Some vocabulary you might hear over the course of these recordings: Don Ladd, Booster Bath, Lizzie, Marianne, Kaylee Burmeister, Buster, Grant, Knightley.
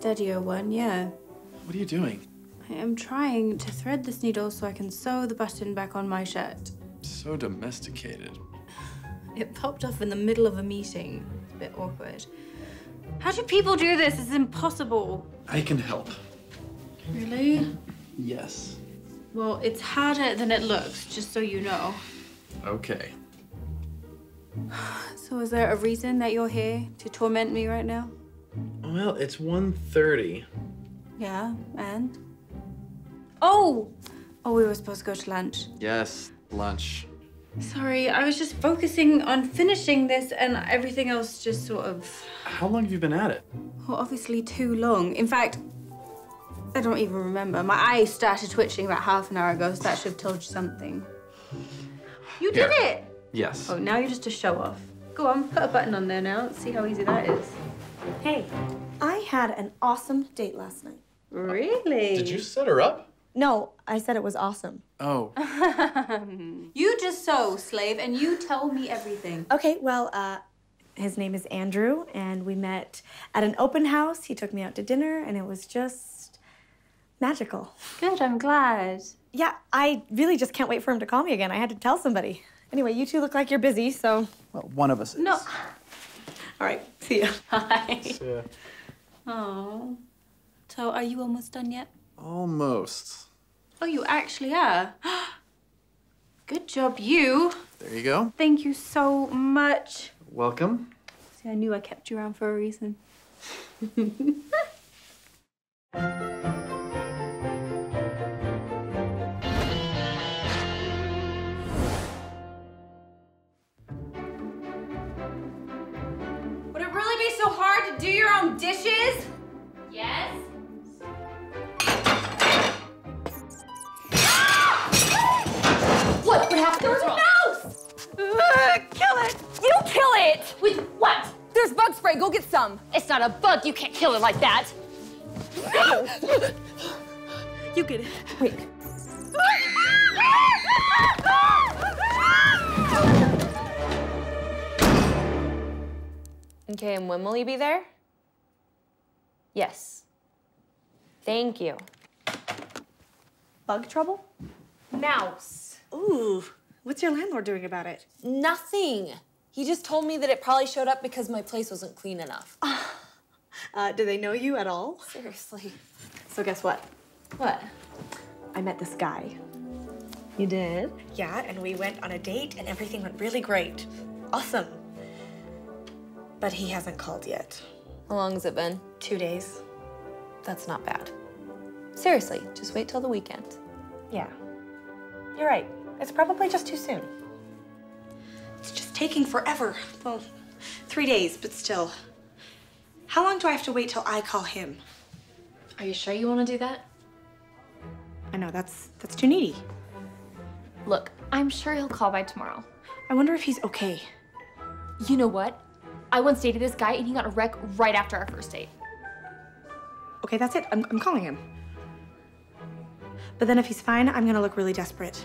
steadier one, yeah. What are you doing? I am trying to thread this needle so I can sew the button back on my shirt. So domesticated. It popped off in the middle of a meeting. It's a bit awkward. How do people do this? It's impossible. I can help. Really? Yes. Well, it's harder than it looks, just so you know. Okay. So is there a reason that you're here to torment me right now? Well, it's 1:30. Yeah, and? Oh, we were supposed to go to lunch. Yes, lunch. Sorry, I was just focusing on finishing this and everything else just sort of... How long have you been at it? Well, obviously too long. In fact, I don't even remember. My eyes started twitching about half an hour ago, so that should have told you something. You did it! Yes. Oh, now you're just a show-off. Go on, put a button on there now. Let's see how easy that is. Hey, I had an awesome date last night. Really? Did you set her up? No, I said it was awesome. Oh. You just sew, slave, and you tell me everything. Okay, well, his name is Andrew, and we met at an open house. He took me out to dinner, and it was just magical. Good, I'm glad. Yeah, I really just can't wait for him to call me again. I had to tell somebody. Anyway, you two look like you're busy, so... Well, one of us is. No. All right, see ya. Bye. See ya. Oh. So, are you almost done yet? Almost. Oh, you actually are. Good job, you. There you go. Thank you so much. Welcome. See, I knew I kept you around for a reason. Would it really be so hard to do your own dishes? Yes. What would happen? There was a mouse! Kill it! You kill it! With what? There's bug spray, go get some. It's not a bug, you can't kill it like that. You get it. Wait. Okay, and when will you be there? Yes. Thank you. Bug trouble? Mouse. Ooh, what's your landlord doing about it? Nothing. He just told me that it probably showed up because my place wasn't clean enough. Do they know you at all? Seriously. So guess what? What? I met this guy. You did? Yeah, and we went on a date and everything went really great. Awesome. But he hasn't called yet. How long has it been? 2 days. That's not bad. Seriously, just wait till the weekend. Yeah. You're right. It's probably just too soon. It's just taking forever. Well, 3 days, but still. How long do I have to wait till I call him? Are you sure you want to do that? I know, that's too needy. Look, I'm sure he'll call by tomorrow. I wonder if he's okay. You know what? I once dated this guy and he got a wreck right after our first date. Okay, that's it. I'm calling him. But then if he's fine, I'm gonna look really desperate.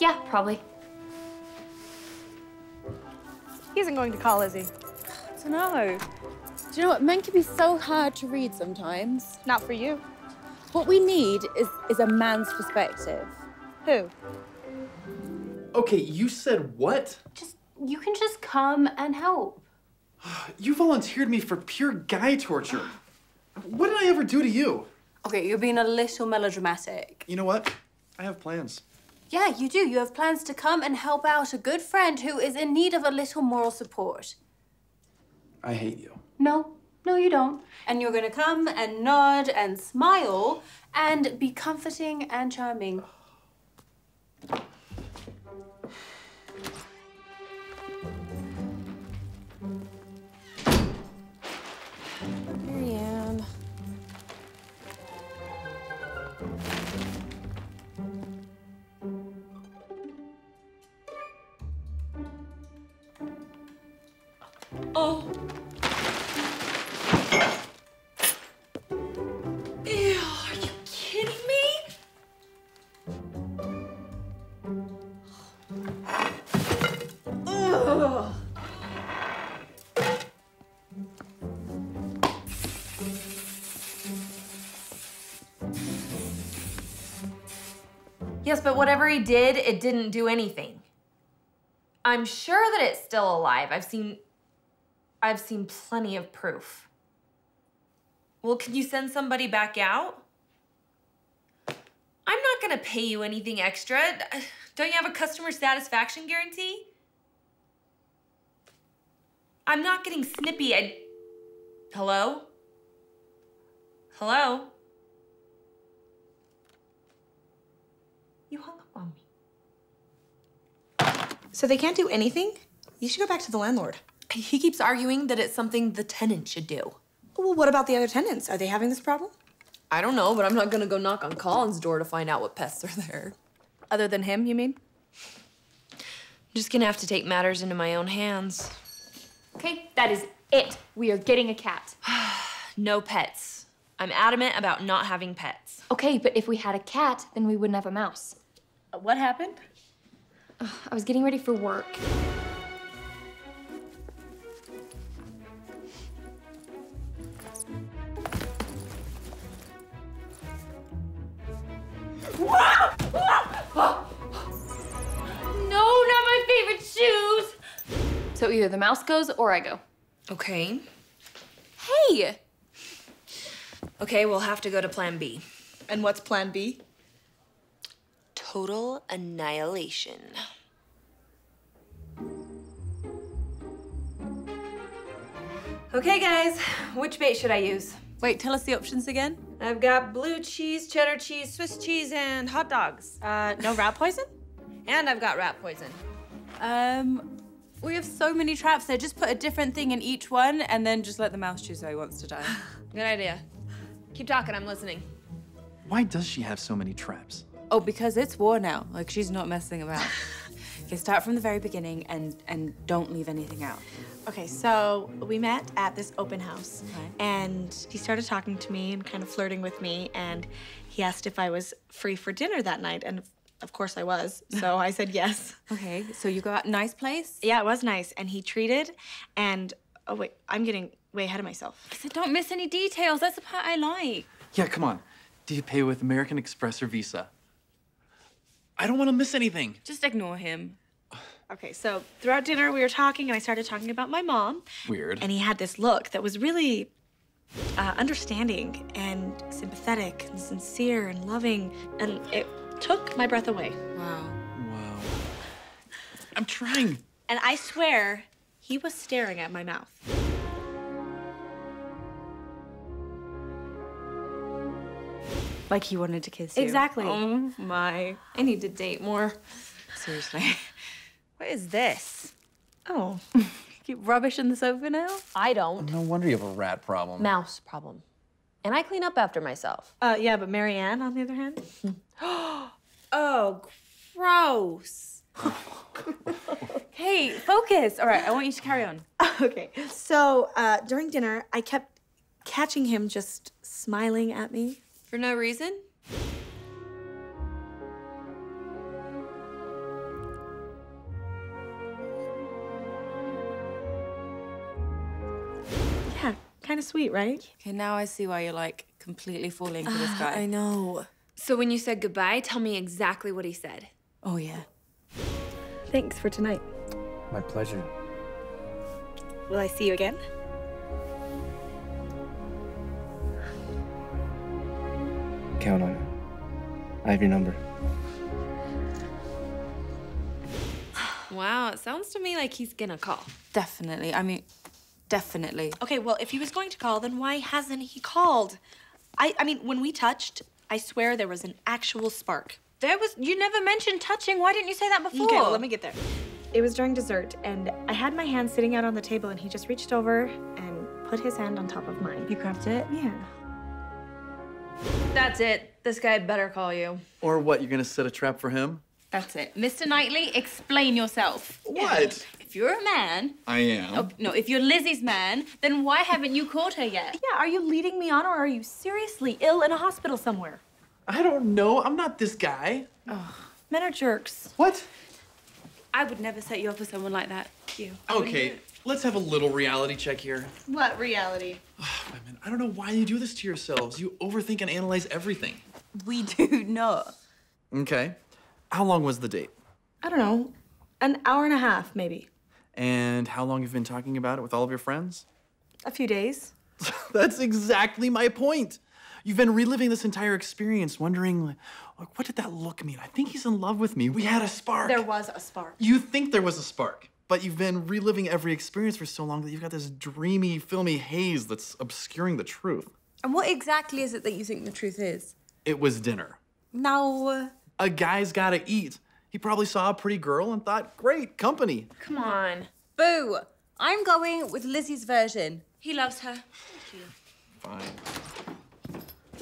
Yeah, probably. He isn't going to call, is he? I don't know. Do you know what? Men can be so hard to read sometimes. Not for you. What we need is a man's perspective. Who? Okay, you said what? You can just come and help. You volunteered me for pure guy torture. What did I ever do to you? Okay, you're being a little melodramatic. You know what? I have plans. Yeah, you do. You have plans to come and help out a good friend who is in need of a little moral support. I hate you. No, you don't. And you're gonna come and nod and smile and be comforting and charming. Here I am. Oh. Ew, are you kidding me? Ugh. Yes, but whatever he did, it didn't do anything. I'm sure that it's still alive. I've seen plenty of proof. Well, can you send somebody back out? I'm not gonna pay you anything extra. Don't you have a customer satisfaction guarantee? I'm not getting snippy. Hello? Hello? You hung up on me. So they can't do anything? You should go back to the landlord. He keeps arguing that it's something the tenant should do. Well, what about the other tenants? Are they having this problem? I don't know, but I'm not gonna go knock on Colin's door to find out what pests are there. Other than him, you mean? I'm just gonna have to take matters into my own hands. Okay, that is it. We are getting a cat. No pets. I'm adamant about not having pets. Okay, but if we had a cat, then we wouldn't have a mouse. What happened? I was getting ready for work. No, not my favorite shoes! So either the mouse goes or I go. Okay. Hey! Okay, we'll have to go to plan B. And what's plan B? Total annihilation. Okay, guys, which bait should I use? Wait, tell us the options again. I've got blue cheese, cheddar cheese, Swiss cheese, and hot dogs. No rat poison? And I've got rat poison. We have so many traps there. Just put a different thing in each one and then just let the mouse choose how he wants to die. Good idea. Keep talking, I'm listening. Why does she have so many traps? Oh, because it's war now. Like, she's not messing about. Okay, start from the very beginning and don't leave anything out. Okay, so we met at this open house, right. And he started talking to me and kind of flirting with me, and he asked if I was free for dinner that night, and of course I was, so I said yes. Okay, so you got a nice place? Yeah, it was nice, and he treated, and oh wait, I'm getting way ahead of myself. I said don't miss any details, that's the part I like. Yeah, come on. Do you pay with American Express or Visa? I don't want to miss anything. Just ignore him. Okay, so throughout dinner we were talking, and I started talking about my mom. Weird. And he had this look that was really understanding and sympathetic and sincere and loving, and it took my breath away. Wow. Wow. I'm trying. And I swear, he was staring at my mouth. Like he wanted to kiss you. Exactly. Oh my. I need to date more. Seriously. What is this? Oh. Keep rubbish in the sofa now? I don't. No wonder you have a rat problem. Mouse problem. And I clean up after myself. Yeah, but Marianne, on the other hand? Oh, gross. Hey, focus. All right, I want you to carry on. Okay. So during dinner, I kept catching him just smiling at me. For no reason? Yeah, kind of sweet, right? Okay, now I see why you're like completely falling for this guy. I know. So when you said goodbye, tell me exactly what he said. Oh, yeah. Thanks for tonight. My pleasure. Will I see you again? Count on it. I have your number. Wow, it sounds to me like he's gonna call. Definitely. I mean, definitely. Okay, well, if he was going to call, then why hasn't he called? I mean, when we touched, I swear there was an actual spark. There was, you never mentioned touching. Why didn't you say that before? Okay, well, let me get there. It was during dessert, and I had my hand sitting out on the table, and he just reached over and put his hand on top of mine. You grabbed it? Yeah. That's it. This guy better call you. Or what, you're gonna set a trap for him? That's it. Mr. Knightley, explain yourself. What? If you're a man... I am. Oh, no, if you're Lizzie's man, then why haven't you called her yet? Yeah, are you leading me on, or are you seriously ill in a hospital somewhere? I don't know. I'm not this guy. Oh, men are jerks. What? I would never set you up with someone like that. You. Okay, let's have a little reality check here. What reality? Oh, women, I don't know why you do this to yourselves. You overthink and analyze everything. We do not. Okay. How long was the date? I don't know, an hour and a half, maybe. And how long have you been talking about it with all of your friends? A few days. That's exactly my point. You've been reliving this entire experience, wondering, like, what did that look mean? I think he's in love with me. We had a spark. There was a spark. You think there was a spark, but you've been reliving every experience for so long that you've got this dreamy, filmy haze that's obscuring the truth. And what exactly is it that you think the truth is? It was dinner. No. A guy's gotta eat. He probably saw a pretty girl and thought, great, company. Come on. Boo. I'm going with Lizzie's version. He loves her. Thank you. Fine.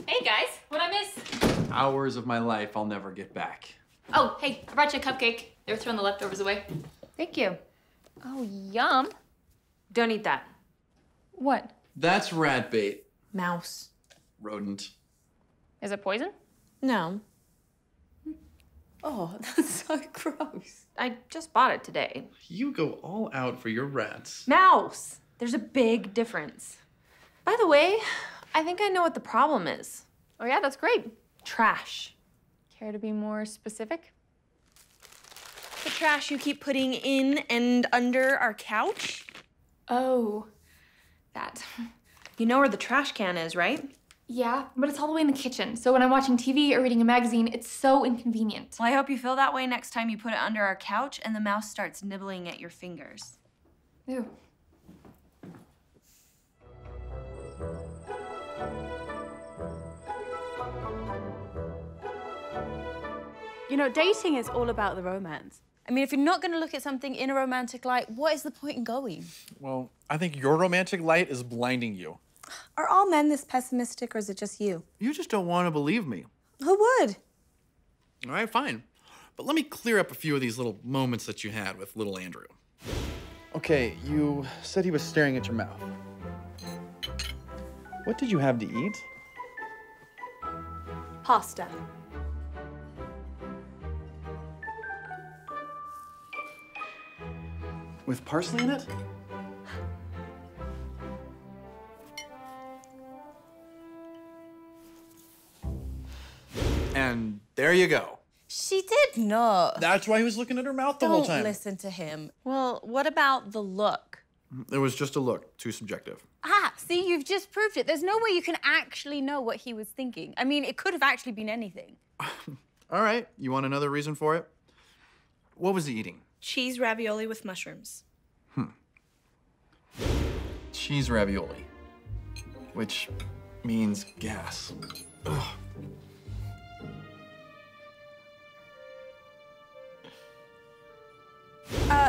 Hey, guys. What'd I miss? Hours of my life I'll never get back. Oh, hey, I brought you a cupcake. They were throwing the leftovers away. Thank you. Oh, yum. Don't eat that. What? That's rat bait. Mouse. Rodent. Is it poison? No. Oh, that's so gross. I just bought it today. You go all out for your rats. Mouse! There's a big difference. By the way, I think I know what the problem is. Oh yeah, that's great. Trash. Care to be more specific? The trash you keep putting in and under our couch? Oh, that. You know where the trash can is, right? Yeah, but it's all the way in the kitchen, so when I'm watching TV or reading a magazine, it's so inconvenient. Well, I hope you feel that way next time you put it under our couch and the mouse starts nibbling at your fingers. Ew. You know, dating is all about the romance. I mean, if you're not going to look at something in a romantic light, what is the point in going? Well, I think your romantic light is blinding you. Are all men this pessimistic, or is it just you? You just don't want to believe me. Who would? All right, fine. But let me clear up a few of these little moments that you had with little Andrew. Okay, you said he was staring at your mouth. What did you have to eat? Pasta. With parsley in it? And there you go. She did not. That's why he was looking at her mouth the whole time. Don't listen to him. Well, what about the look? It was just a look, too subjective. Ah, see, you've just proved it. There's no way you can actually know what he was thinking. I mean, it could have actually been anything. All right, you want another reason for it? What was he eating? Cheese ravioli with mushrooms. Cheese ravioli, which means gas. Ugh.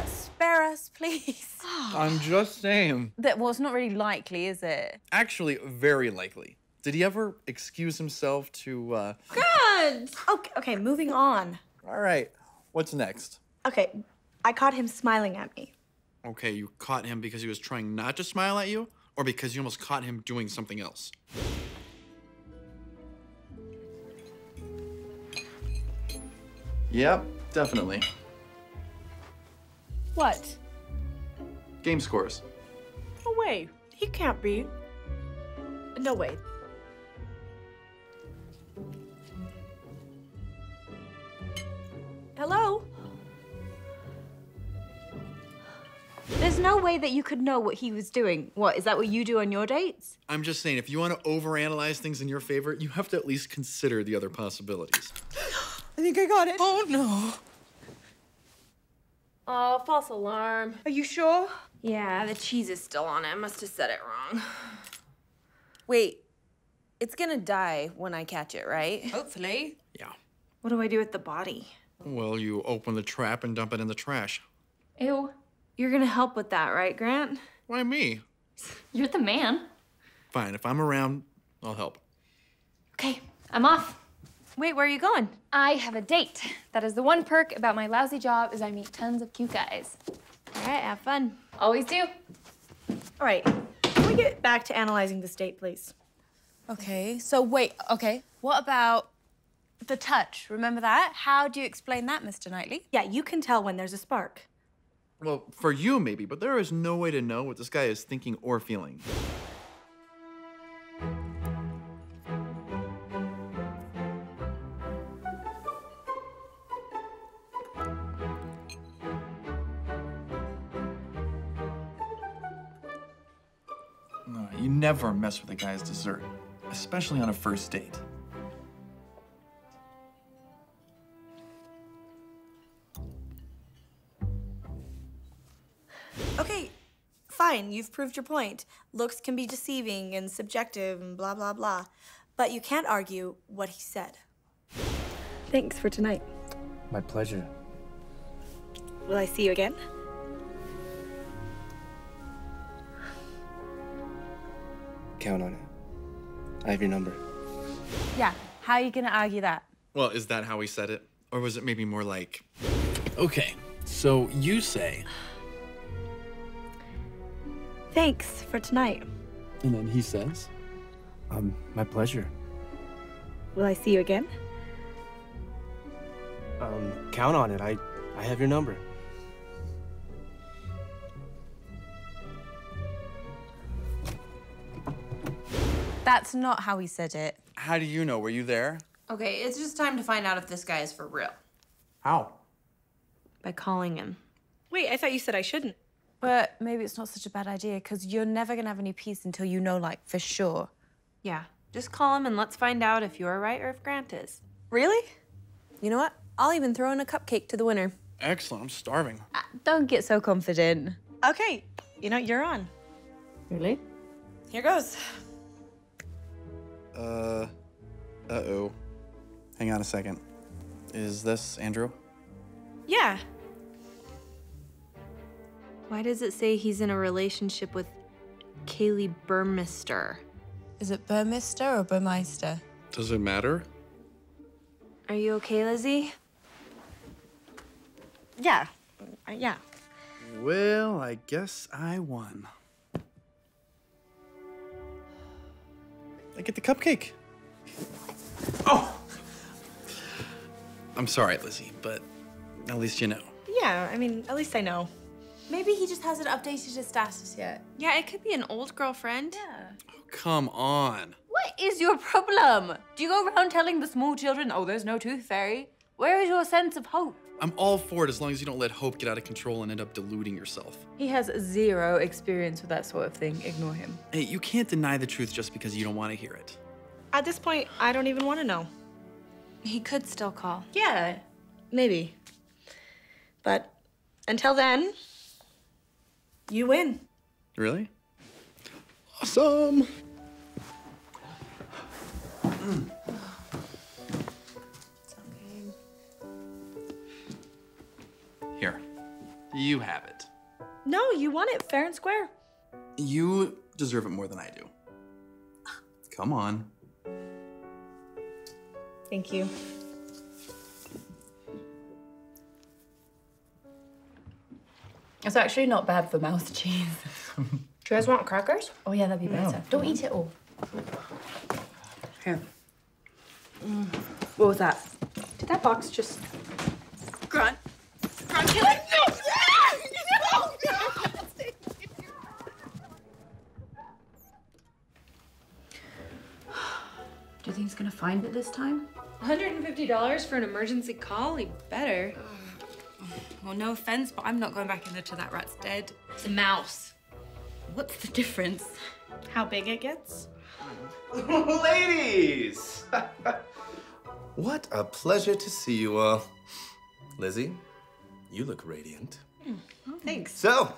Spare us, please. I'm just saying. That, well, it's not really likely, is it? Actually, very likely. Did he ever excuse himself to, Good! Okay, moving on. All right, what's next? Okay, I caught him smiling at me. Okay, you caught him because he was trying not to smile at you, or because you almost caught him doing something else? Yep, definitely. What? Game scores. No way. He can't be. No way. Hello? There's no way that you could know what he was doing. What, is that what you do on your dates? I'm just saying, if you want to overanalyze things in your favor, you have to at least consider the other possibilities. I think I got it. Oh, no. Oh, false alarm. Are you sure? Yeah, the cheese is still on it. I must have said it wrong. Wait, it's gonna die when I catch it, right? Hopefully. Yeah. What do I do with the body? Well, you open the trap and dump it in the trash. Ew. You're gonna help with that, right, Grant? Why me? You're the man. Fine, if I'm around, I'll help. Okay, I'm off. Wait, where are you going? I have a date. That is the one perk about my lousy job is I meet tons of cute guys. All right, have fun. Always do. All right, can we get back to analyzing this date, please? Okay, so wait, okay. What about the touch? Remember that? How do you explain that, Mr. Knightley? Yeah, you can tell when there's a spark. Well, for you maybe, but there is no way to know what this guy is thinking or feeling. You never mess with a guy's dessert, especially on a first date. Okay, fine, you've proved your point. Looks can be deceiving and subjective and blah, blah, blah. But you can't argue what he said. Thanks for tonight. My pleasure. Will I see you again? Count on it. I have your number. Yeah, how are you gonna argue that? Well, is that how he said it? Or was it maybe more like... Okay, so you say... Thanks for tonight. And then he says... My pleasure. Will I see you again? Count on it. I have your number. That's not how he said it. How do you know? Were you there? Okay, it's just time to find out if this guy is for real. How? By calling him. Wait, I thought you said I shouldn't. But maybe it's not such a bad idea, because you're never gonna have any peace until you know, like, for sure. Yeah, just call him and let's find out if you're right or if Grant is. Really? You know what? I'll even throw in a cupcake to the winner. Excellent, I'm starving. Don't get so confident. Okay, you know, you're on. Really? Here goes. Uh-oh. Hang on a second. Is this Andrew? Yeah. Why does it say he's in a relationship with Kaylee Burmeister? Is it Burmeister or Burmeister? Does it matter? Are you okay, Lizzie? Yeah. Yeah. Well, I guess I won. I get the cupcake. Oh! I'm sorry, Lizzie, but at least you know. Yeah, I mean, at least I know. Maybe he just hasn't updated his status yet. Yeah, it could be an old girlfriend. Yeah. Oh, come on. What is your problem? Do you go around telling the small children, oh, there's no tooth fairy? Where is your sense of hope? I'm all for it as long as you don't let hope get out of control and end up deluding yourself. He has zero experience with that sort of thing. Ignore him. Hey, you can't deny the truth just because you don't want to hear it. At this point, I don't even want to know. He could still call. Yeah, maybe. But until then... You win. Really? Awesome! It's okay. Here. You have it. No, you won it fair and square. You deserve it more than I do. Come on. Thank you. It's actually not bad for mouse cheese. Do you guys want crackers? Oh yeah, that'd be better. No. Don't eat it all. Here. Mm. What was that? Did that box just... Grunt? Grunt, kill it! No! No! Do you think he's gonna find it this time? $150 for an emergency call? He better. Well, no offense, but I'm not going back in there till that rat's dead. It's a mouse. What's the difference? How big it gets? Ladies! What a pleasure to see you all. Lizzie, you look radiant. Oh, thanks. So,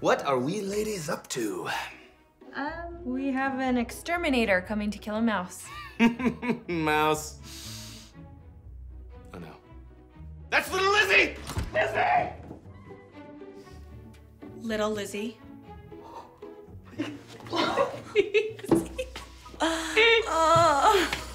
what are we ladies up to? We have an exterminator coming to kill a mouse. Mouse. Oh, no. That's little Lizzie! Lizzie! Little Lizzie. Lizzie.